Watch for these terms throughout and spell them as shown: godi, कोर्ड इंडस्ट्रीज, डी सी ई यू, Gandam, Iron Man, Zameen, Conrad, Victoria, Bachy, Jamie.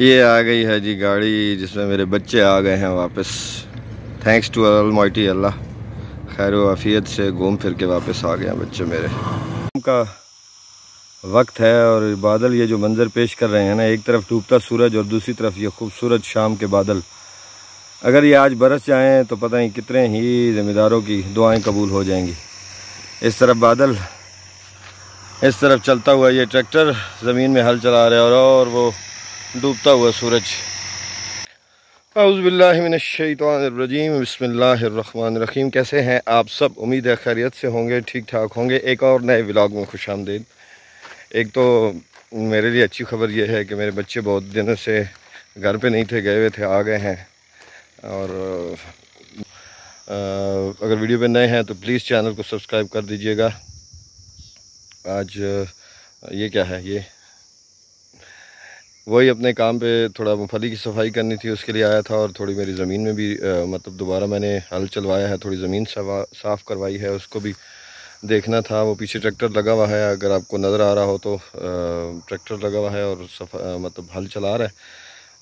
ये आ गई है जी गाड़ी जिसमें मेरे बच्चे आ गए हैं वापस। थैंक्स टू अलमाइटी अल्लाह, खैर आफियत से घूम फिर के वापस आ गए हैं बच्चे मेरे। उनका वक्त है और बादल ये जो मंज़र पेश कर रहे हैं ना, एक तरफ डूबता सूरज और दूसरी तरफ ये खूबसूरत शाम के बादल, अगर ये आज बरस जाएँ तो पता नहीं कितने ही ज़िम्मेदारों की दुआएँ कबूल हो जाएंगी। इस तरफ बादल, इस तरफ चलता हुआ ये ट्रैक्टर ज़मीन में हल चला रहे और वो डूबता हुआ सूरज। औज़ु बिल्लाहि मिनश शैतानिर रजीम, बिस्मिल्लाहिर रहमानिर रहीम। कैसे हैं आप सब? उम्मीद है खैरियत से होंगे, ठीक ठाक होंगे। एक और नए व्लॉग में खुशामदीद। एक तो मेरे लिए अच्छी खबर यह है कि मेरे बच्चे बहुत दिनों से घर पे नहीं थे, गए हुए थे, आ गए हैं। और अगर वीडियो पे नए हैं तो प्लीज़ चैनल को सब्सक्राइब कर दीजिएगा। आज ये क्या है, ये वही अपने काम पे थोड़ा मूंगफली की सफाई करनी थी, उसके लिए आया था। और थोड़ी मेरी ज़मीन में भी मतलब दोबारा मैंने हल चलवाया है, थोड़ी ज़मीन साफ़ करवाई है, उसको भी देखना था। वो पीछे ट्रैक्टर लगा हुआ है, अगर आपको नज़र आ रहा हो तो ट्रैक्टर लगा हुआ है और मतलब हल चला रहा है।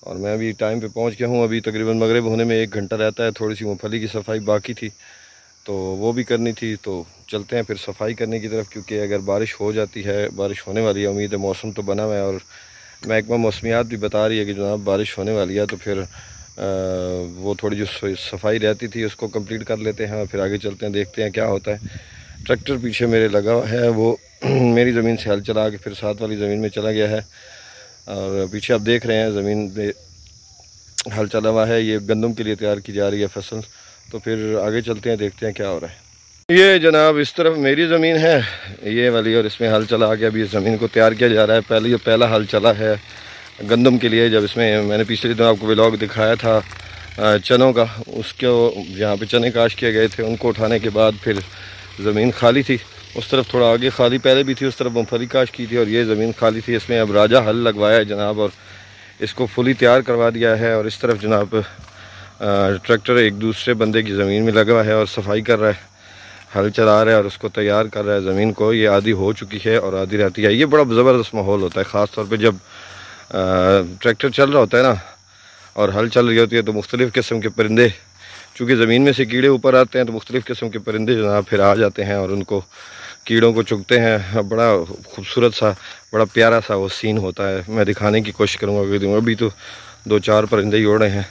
और मैं अभी टाइम पे पहुंच गया हूं, अभी तकरीबन मगरिब होने में 1 घंटा रहता है। थोड़ी सी मूंगफली की सफाई बाकी थी तो वो भी करनी थी, तो चलते हैं फिर सफाई करने की तरफ, क्योंकि अगर बारिश हो जाती है, बारिश होने वाली है, उम्मीद है, मौसम तो बना हुआ है और महकमा मौसमियात भी बता रही है कि जनाब बारिश होने वाली है। तो फिर वो थोड़ी जो सफाई रहती थी उसको कंप्लीट कर लेते हैं और फिर आगे चलते हैं, देखते हैं क्या होता है। ट्रैक्टर पीछे मेरे लगा हुआ है, वो मेरी ज़मीन से हल चला के फिर साथ वाली ज़मीन में चला गया है। और पीछे आप देख रहे हैं ज़मीन पे हल चला हुआ है, ये गंदम के लिए तैयार की जा रही है फसल। तो फिर आगे चलते हैं, देखते हैं क्या हो रहा है। ये जनाब इस तरफ मेरी ज़मीन है ये वाली, और इसमें हल चला के अभी ज़मीन को तैयार किया जा रहा है। पहला हल चला है गंदम के लिए, जब इसमें मैंने पिछले दिन आपको व्लॉग दिखाया था चनों का, उसको जहाँ पर चने काश किए गए थे उनको उठाने के बाद फिर ज़मीन खाली थी। उस तरफ थोड़ा आगे खाली पहले भी थी, उस तरफ मूंगफली काश की थी और ये ज़मीन खाली थी। इसमें अब राजा हल लगवाया है जनाब और इसको फुली तैयार करवा दिया है। और इस तरफ जनाब ट्रैक्टर एक दूसरे बंदे की ज़मीन में लगा है और सफाई कर रहा है, हल चला रहा है और उसको तैयार कर रहा है ज़मीन को। ये आधी हो चुकी है और आधी रहती है। ये बड़ा ज़बरदस्त माहौल होता है, ख़ास तौर पर जब ट्रैक्टर चल रहा होता है ना और हल चल रही होती है, तो मुख्तलिफ़ किस्म के परिंदे, चूँकि ज़मीन में से कीड़े ऊपर आते हैं तो मुख्तलिफ़ किस्म के परिंदे जनाब फिर आ जाते हैं और उनको, कीड़ों को चुगते हैं। बड़ा खूबसूरत सा, बड़ा प्यारा सा वो सीन होता है। मैं दिखाने की कोशिश करूँगा कि अभी तो 2-4 परिंदे ही उड़ रहे हैं।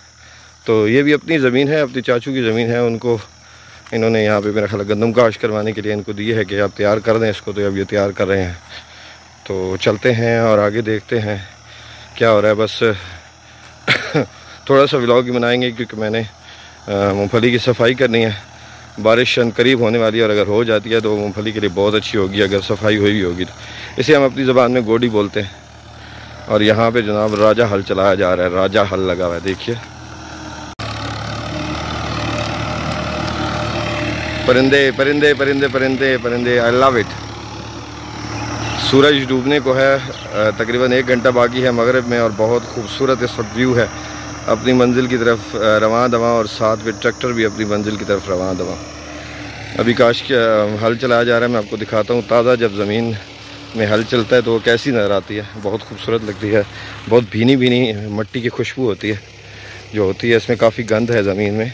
तो ये भी अपनी ज़मीन है, अपनी चाचू की ज़मीन है, उनको इन्होंने यहाँ पे मेरा ख्याल गंदम काश करवाने के लिए इनको दिए है कि आप तैयार कर दें इसको, तो अब ये तैयार कर रहे हैं। तो चलते हैं और आगे देखते हैं क्या हो रहा है। बस थोड़ा सा व्लॉग भी बनाएंगे क्योंकि मैंने मूंगफली की सफाई करनी है। बारिश करीब होने वाली है और अगर हो जाती है तो मूंगफली के लिए बहुत अच्छी होगी अगर सफाई हुई होगी। इसे हम अपनी ज़बान में गोडी बोलते हैं। और यहाँ पे जनाब राजा हल चलाया जा रहा है, राजा हल लगा हुआ है, देखिए परिंदे परिंदे परिंदे परिंदे परिंदे। I love it. सूरज डूबने को है, तकरीबन 1 घंटा बाकी है मगरिब में और बहुत खूबसूरत इस वक्त व्यू है। अपनी मंजिल की तरफ रवां दवा और साथ में ट्रैक्टर भी अपनी मंजिल की तरफ रवां दवा। अभी काश के हल चलाया जा रहा है, मैं आपको दिखाता हूँ। ताज़ा जब ज़मीन में हल चलता है तो वो कैसी नज़र आती है, बहुत खूबसूरत लगती है। बहुत भीनी भीनी मिट्टी की खुशबू होती है जो होती है, इसमें काफ़ी गंध है ज़मीन में।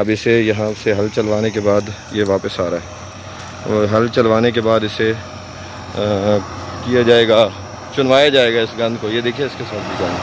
अब इसे यहाँ से हल चलवाने के बाद ये वापस आ रहा है और हल चलवाने के बाद इसे किया जाएगा, चुनवाया जाएगा इस गंध को। ये देखिए इसके साथ भी गंध,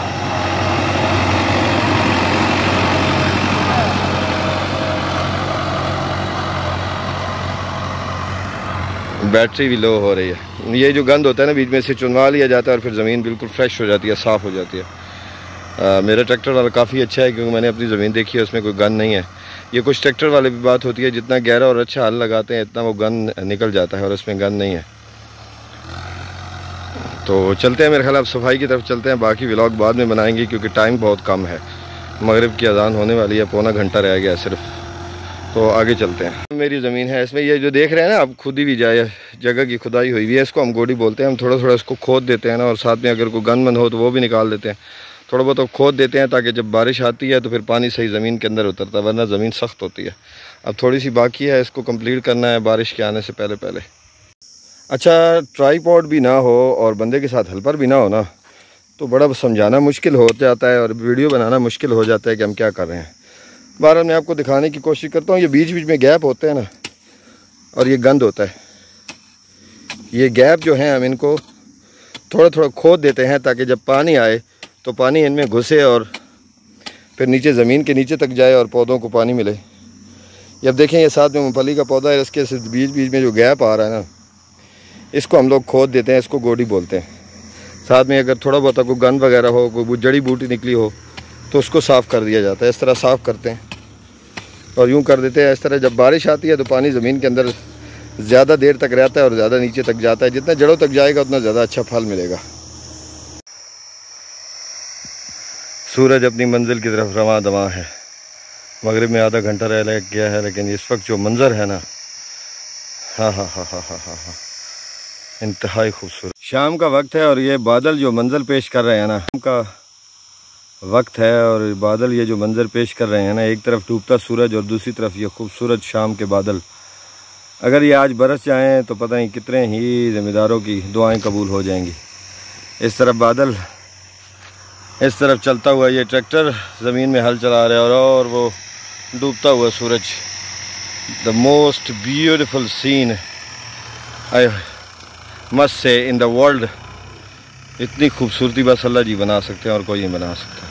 बैटरी भी लो हो रही है। ये जो गंद होता है ना, बीच में से चुनवा लिया जाता है और फिर ज़मीन बिल्कुल फ्रेश हो जाती है, साफ़ हो जाती है। मेरा ट्रैक्टर वाला काफ़ी अच्छा है क्योंकि मैंने अपनी ज़मीन देखी है, उसमें कोई गंद नहीं है। ये कुछ ट्रैक्टर वाले भी बात होती है, जितना गहरा और अच्छा हल लगाते हैं इतना वो गंद निकल जाता है और इसमें गंद नहीं है। तो चलते हैं, मेरे ख्याल आप सफाई की तरफ चलते हैं, बाकी व्लॉग बाद में बनाएंगे क्योंकि टाइम बहुत कम है। मगरिब की अजान होने वाली है, पौना घंटा रह गया सिर्फ, तो आगे चलते हैं। मेरी ज़मीन है, इसमें ये जो देख रहे हैं ना आप, खुद ही भी जाए जगह की खुदाई हुई है, इसको हम गोड़ी बोलते हैं। हम थोड़ा थोड़ा इसको खोद देते हैं ना, और साथ में अगर कोई गंदमंद हो तो वो भी निकाल देते हैं, थोड़ा बहुत तो खोद देते हैं ताकि जब बारिश आती है तो फिर पानी सही ज़मीन के अंदर उतरता है, वरना ज़मीन सख्त होती है। अब थोड़ी सी बाकी है, इसको कम्प्लीट करना है बारिश के आने से पहले पहले। अच्छा, ट्राईपॉड भी ना हो और बंदे के साथ हेल्पर भी ना हो ना, तो बड़ा समझाना मुश्किल हो जाता है और वीडियो बनाना मुश्किल हो जाता है कि हम क्या कर रहे हैं। बार मैं आपको दिखाने की कोशिश करता हूँ। ये बीच बीच में गैप होते हैं ना, और ये गंद होता है। ये गैप जो हैं हम इनको थोड़ा थोड़ा खोद देते हैं ताकि जब पानी आए तो पानी इनमें घुसे और फिर नीचे ज़मीन के नीचे तक जाए और पौधों को पानी मिले। जब देखें ये साथ में मूंगफली का पौधा है, इसके बीच बीच में जो गैप आ रहा है ना, इसको हम लोग खोद देते हैं, इसको गोडी बोलते हैं। साथ में अगर थोड़ा बहुत कोई गंद वगैरह हो, कोई जड़ी बूटी निकली हो तो उसको साफ़ कर दिया जाता है। इस तरह साफ़ करते हैं और यूँ कर देते हैं। इस तरह जब बारिश आती है तो पानी ज़मीन के अंदर ज़्यादा देर तक रहता है और ज़्यादा नीचे तक जाता है। जितना जड़ों तक जाएगा उतना ज़्यादा अच्छा फल मिलेगा। सूरज अपनी मंजिल की तरफ रवां दवां है। मगरिब में आधा घंटा रह गया है, लेकिन इस वक्त जो मंज़र है ना, हाँ हाँ हाँ हाँ हाँ हाँ हाँ, इंतहाई खूबसूरत। शाम का वक्त है और ये बादल जो मंज़र पेश कर रहे हैं ना, शाम का वक्त है और बादल ये जो मंज़र पेश कर रहे हैं ना, एक तरफ डूबता सूरज और दूसरी तरफ ये खूबसूरत शाम के बादल। अगर ये आज बरस जाएं तो पता नहीं कितने ही ज़िम्मेदारों की दुआएं कबूल हो जाएंगी। इस तरफ बादल, इस तरफ चलता हुआ ये ट्रैक्टर ज़मीन में हल चला रहा है और वो डूबता हुआ सूरज। The most beautiful scene I must say in the world. इतनी खूबसूरती बस अल्लाह जी बना सकते हैं और कोई नहीं बना सकता।